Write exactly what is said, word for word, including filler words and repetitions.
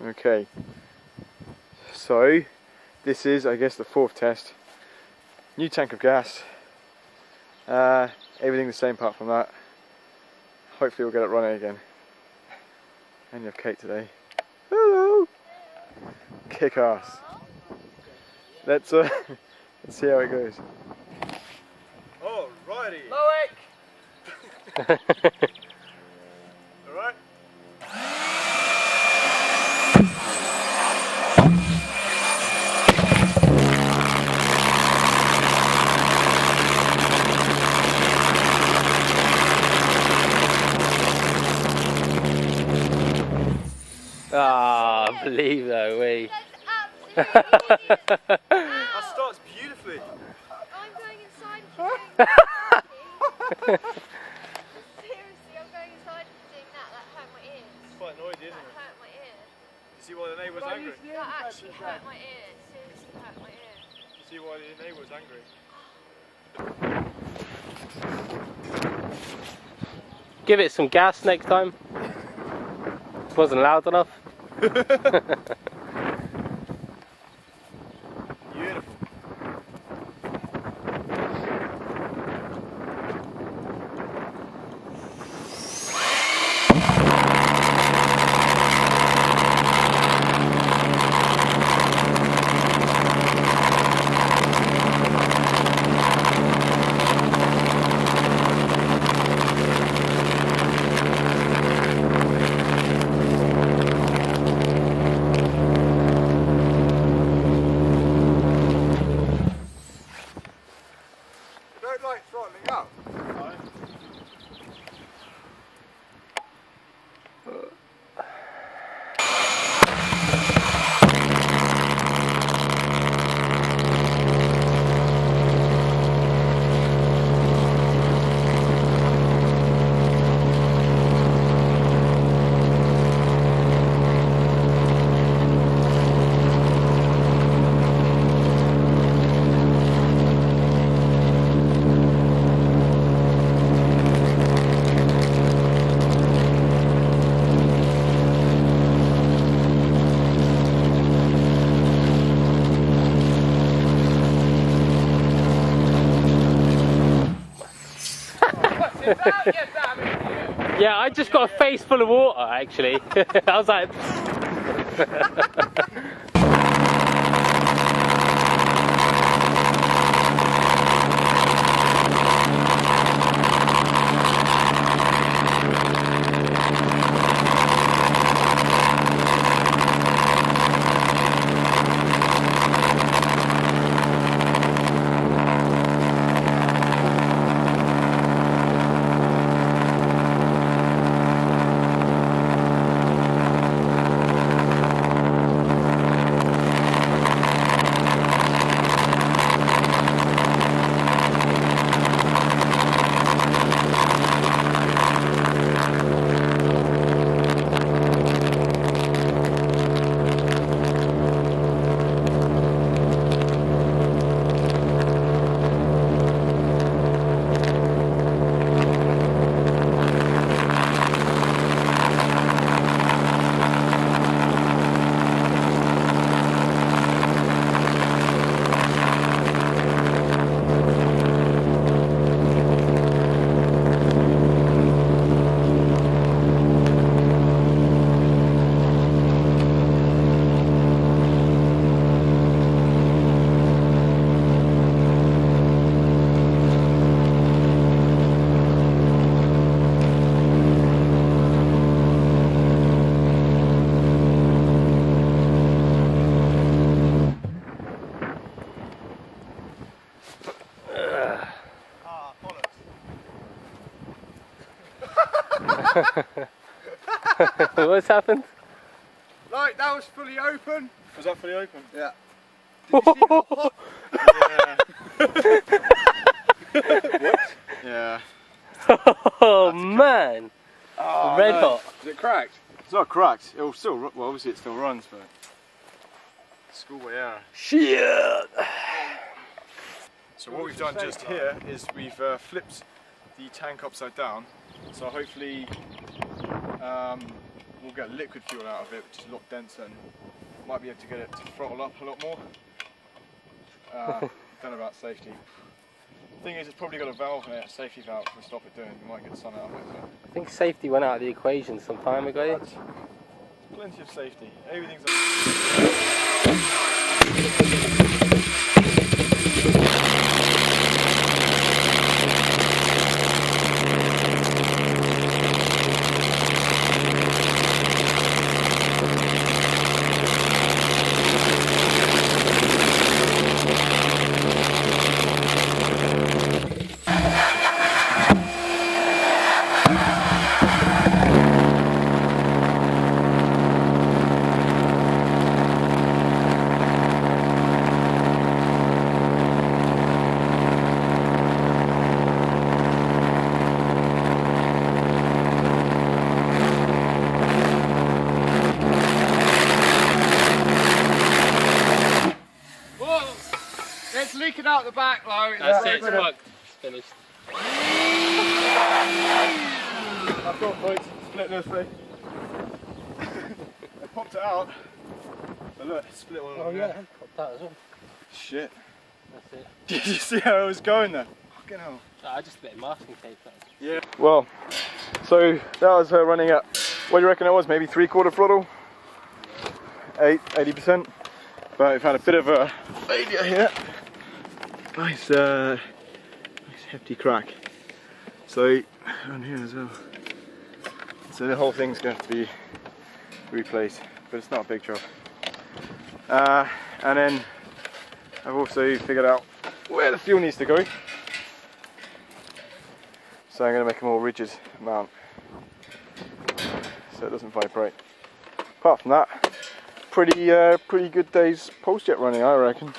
Okay, so this is, I guess, the fourth test. New tank of gas, uh, everything the same apart from that. Hopefully we'll get it running again. And you have Kate today. Hello! Kick ass. Let's, uh, let's see how it goes. Alrighty! Loic! Alright? Ah, oh, believe though, we. That starts beautifully. I'm going inside and doing that. Seriously, I'm going inside and doing that. That hurt my ears. It's quite noisy, isn't it? That hurt my ear. You see why the neighbour was angry? That actually hurt my ear. Seriously, hurt my ear. You see why the neighbour was angry? Give it some gas next time. Wasn't loud enough. Beautiful. Yeah, I just got a face full of water actually. I was like What's happened? Like, that was fully open. Was that fully open? Yeah. Did you see the pop? Yeah. What? Yeah. Oh, that's man. Oh, red no. Hot. Is it cracked? It's not cracked. It'll still run. Well, obviously it still runs, but... Schoolboy error. Shit! So what, what we've done just like? Here is we've uh, flipped the tank upside down. So hopefully... Um, we'll get liquid fuel out of it, which is a lot denser, and might be able to get it to throttle up a lot more. Uh, don't know about safety. Thing is, it's probably got a valve in it, a safety valve, to stop it doing. We might get sun out of it. I think safety went out of the equation some time ago. That's plenty of safety. Everything's leaking out the back, Loic. That's it, it's fucked. It's finished. I've got folks, split this thing. I popped it out. But look, it split one. Oh, yeah, popped out as well. Shit. That's it. Did you see how it was going there? Fucking hell. Oh, I just bit of masking tape. Yeah. Well, so that was her running at, what do you reckon it was? Maybe three quarter throttle? Eight, eighty percent. But we've had a bit of a failure here. Nice, uh, nice hefty crack. So around here as well. So the whole thing's going to have to be replaced, but it's not a big job. Uh, and then I've also figured out where the fuel needs to go. So I'm going to make a more rigid mount, so it doesn't vibrate. Apart from that, pretty, uh, pretty good day's pulsejet running, I reckon.